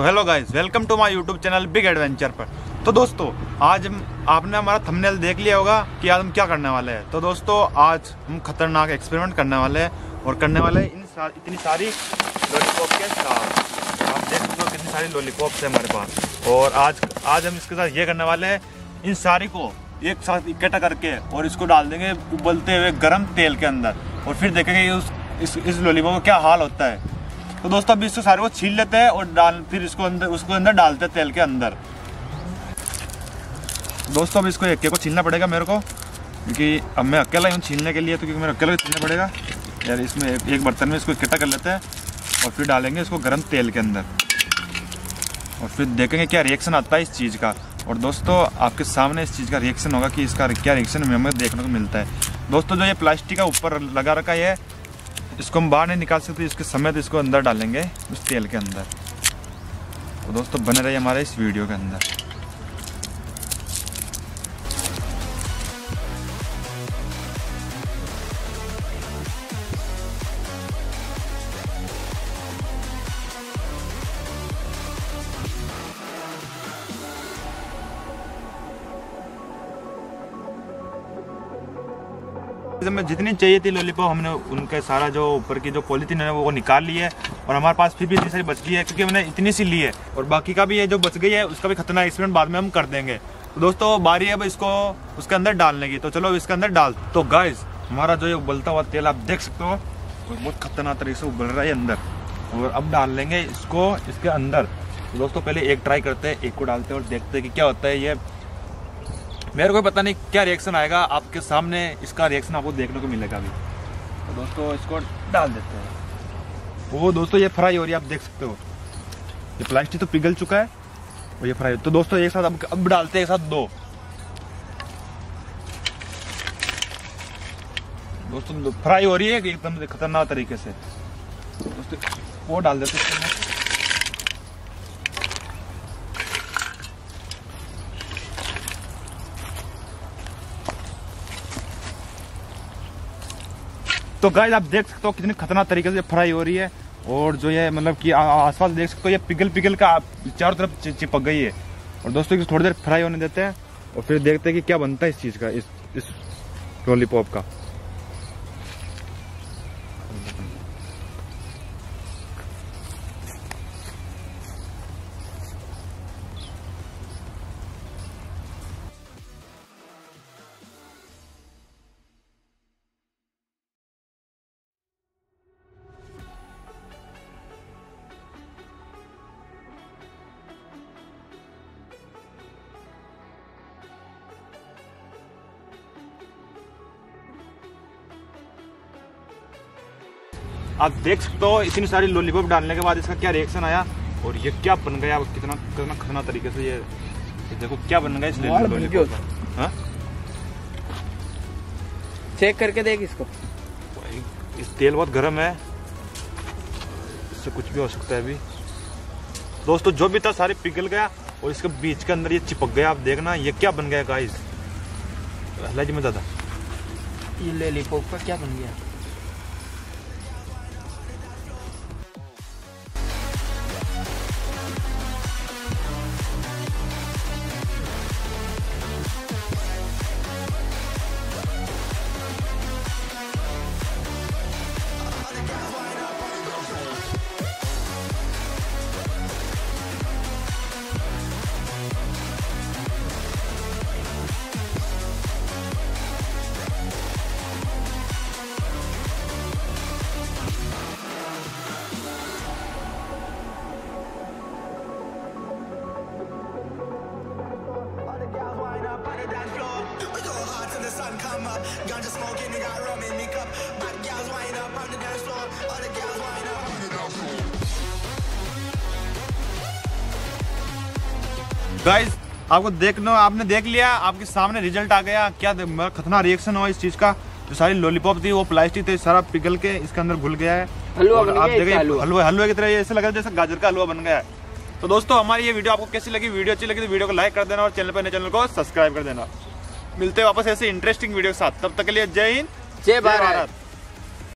तो hello guys, welcome to my YouTube channel big adventure पर। तो दोस्तों आज आपने हमारा थंबनेल देख लिया होगा कि आज हम क्या करने वाले हैं। तो दोस्तों आज हम खतरनाक एक्सपेरिमेंट करने वाले हैं और करने वाले हैं इतनी सारी लॉलीपॉप के साथ। आप देख सकते हो कितनी सारी लॉलीपॉप्स है हमारे पास। और आज हम इसके साथ ये करने वाले हैं, इन सारी को एक साथ इकट्ठा करके और इसको डाल देंगे उबलते हुए गर्म तेल के अंदर और फिर देखेंगे इस लॉलीपॉप का क्या हाल होता है। तो दोस्तों अभी इसको सारे को छील लेते हैं और फिर उसको अंदर डालते हैं तेल के अंदर। दोस्तों अब इसको हक्के को छीलना पड़ेगा मेरे को, क्योंकि अब मैं अकेला ही हूँ छीलने के लिए, तो क्योंकि मेरे अकेला छीलना पड़ेगा यार। इसमें एक बर्तन में इसको इकट्ठा कर लेते हैं और फिर डालेंगे इसको गर्म तेल के अंदर और फिर देखेंगे क्या रिएक्शन आता है इस चीज़ का। और दोस्तों आपके सामने इस चीज़ का रिएक्शन होगा कि इसका क्या रिएक्शन हमें देखने को मिलता है। दोस्तों जो ये प्लास्टिक का ऊपर लगा रखा है, इसको हम बाहर नहीं निकाल सकते, इसके समेत इसको अंदर डालेंगे उस तेल के अंदर। तो दोस्तों बने रहिए हमारे इस वीडियो के अंदर। हमें जितनी चाहिए थी लॉलीपॉप, हमने उनके सारा जो ऊपर की जो पॉलीथीन है वो निकाल ली है और हमारे पास फिर भी इतनी सारी बच गई है, क्योंकि हमने इतनी सी ली है। और बाकी का भी ये जो बच गई है उसका भी खतरनाक एक्सपेरिमेंट बाद में हम कर देंगे। तो दोस्तों बारी है अब इसको उसके अंदर डालने की, तो चलो इसके अंदर डाल। तो गाइस हमारा जो ये उबलता हुआ तेल आप देख सकते हो, बहुत खतरनाक तरीके से उबल रहा है अंदर। और अब डाल लेंगे इसको इसके अंदर। दोस्तों पहले एक ट्राई करते हैं, एक को डालते हैं और देखते हैं कि क्या होता है। ये मेरे को पता नहीं क्या रिएक्शन आएगा, आपके सामने इसका रिएक्शन आपको देखने को मिलेगा अभी। तो दोस्तों इसको डाल देते हैं। वो दोस्तों ये फ्राई हो रही है, आप देख सकते हो ये प्लास्टिक तो पिघल चुका है और ये फ्राई। तो दोस्तों एक साथ अब डालते हैं, एक साथ दो। दोस्तों फ्राई हो रही है एकदम खतरनाक तरीके से। दोस्तों वो डाल देते हैं। तो गाइस आप देख सकते हो कितनी खतरनाक तरीके से फ्राई हो रही है और जो ये मतलब कि आसपास देख सकते हो ये पिघल का चारों तरफ चिपक गई है। और दोस्तों इसको थोड़ी देर फ्राई होने देते हैं और फिर देखते हैं कि क्या बनता है इस चीज़ का, इस लॉलीपॉप का। आप देख सकते हो इतनी सारी लॉलीपॉप डालने के बाद इसका क्या रिएक्शन आया और ये क्या बन गया। कितना कितना खतरनाक तरीके से ये देखो क्या बन गया इस लॉलीपॉप। हाँ चेक करके देख इसको, इस तेल बहुत गर्म है, इससे कुछ भी हो सकता है अभी। दोस्तों जो भी था सारे पिघल गया और इसके बीच के अंदर ये चिपक गया। आप देखना ये क्या बन गया गाइस, हल्ला में दादा ये लॉलीपॉप का क्या बन गया। गाइस आपको देखना, आपने देख लिया, आपके सामने रिजल्ट आ गया। क्या खतरनाक रिएक्शन हुआ इस चीज़ का। जो सारी लॉलीपॉप थी वो प्लास्टिक थे, सारा पिघल के इसके अंदर घुल गया है। हलवा की तरह ऐसे लग रहा है जैसे गाजर का हलवा बन गया है। तो दोस्तों हमारी ये वीडियो आपको कैसी लगी, वीडियो अच्छी लगी तो वीडियो को लाइक कर देना और चैनल को सब्सक्राइब कर देना। मिलते हैं वापस ऐसे इंटरेस्टिंग वीडियो के साथ, तब तक के लिए जय हिंद जय भारत।